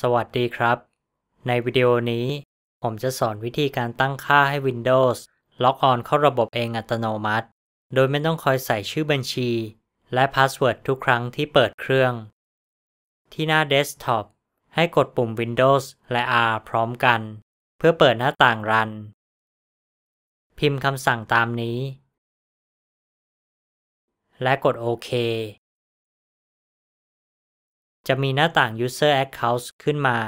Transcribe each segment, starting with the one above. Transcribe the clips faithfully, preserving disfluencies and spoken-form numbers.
สวัสดีครับในวิดีโอนี้ผมจะสอนวิธีการตั้งค่าให้ Windows ล็อกออนเข้าระบบเองอัตโนมัติโดยไม่ต้องคอยใส่ชื่อบัญชีและพาสเวิร์ดทุกครั้งที่เปิดเครื่องที่หน้า Desktop ให้กดปุ่ม Windows และ R พร้อมกันเพื่อเปิดหน้าต่างรันพิมพ์คำสั่งตามนี้และกดโอเคจะมีหน้าต่าง User Accounts ขึ้นมา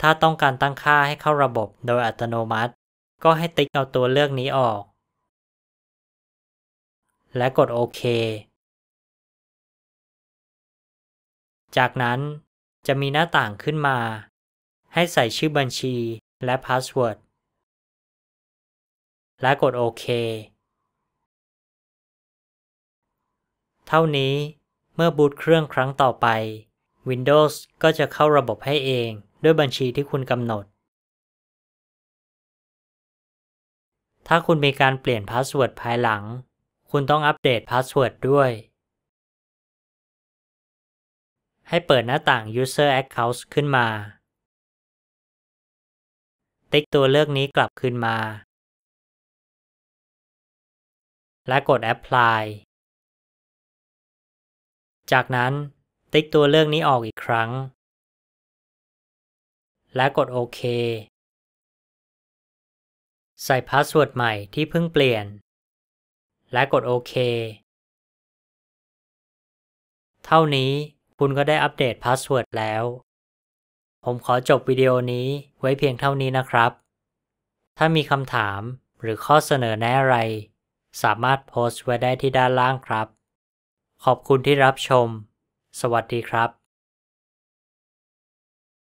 ถ้าต้องการตั้งค่าให้เข้าระบบโดยอัตโนมัติก็ให้ติ๊กเอาตัวเลือกนี้ออกและกดโอเคจากนั้นจะมีหน้าต่างขึ้นมาให้ใส่ชื่อบัญชีและพาสเวิร์ดและกดโอเคเท่านี้เมื่อบูตเครื่องครั้งต่อไป Windows ก็จะเข้าระบบให้เองด้วยบัญชีที่คุณกำหนดถ้าคุณมีการเปลี่ยนพาสเวิร์ดภายหลังคุณต้องอัปเดตพาสเวิร์ดด้วยให้เปิดหน้าต่าง User Accounts ขึ้นมาติ๊กตัวเลือกนี้กลับขึ้นมาและกด Apply จากนั้นติ๊กตัวเลือกนี้ออกอีกครั้งและกดโอเคใส่พาสเวิร์ดใหม่ที่เพิ่งเปลี่ยนและกดโอเคเท่านี้คุณก็ได้อัปเดตพาสเวิร์ดแล้วผมขอจบวิดีโอนี้ไว้เพียงเท่านี้นะครับถ้ามีคำถามหรือข้อเสนอแนะอะไรสามารถโพสต์ไว้ได้ที่ด้านล่างครับขอบคุณที่รับชมสวัสดีครับ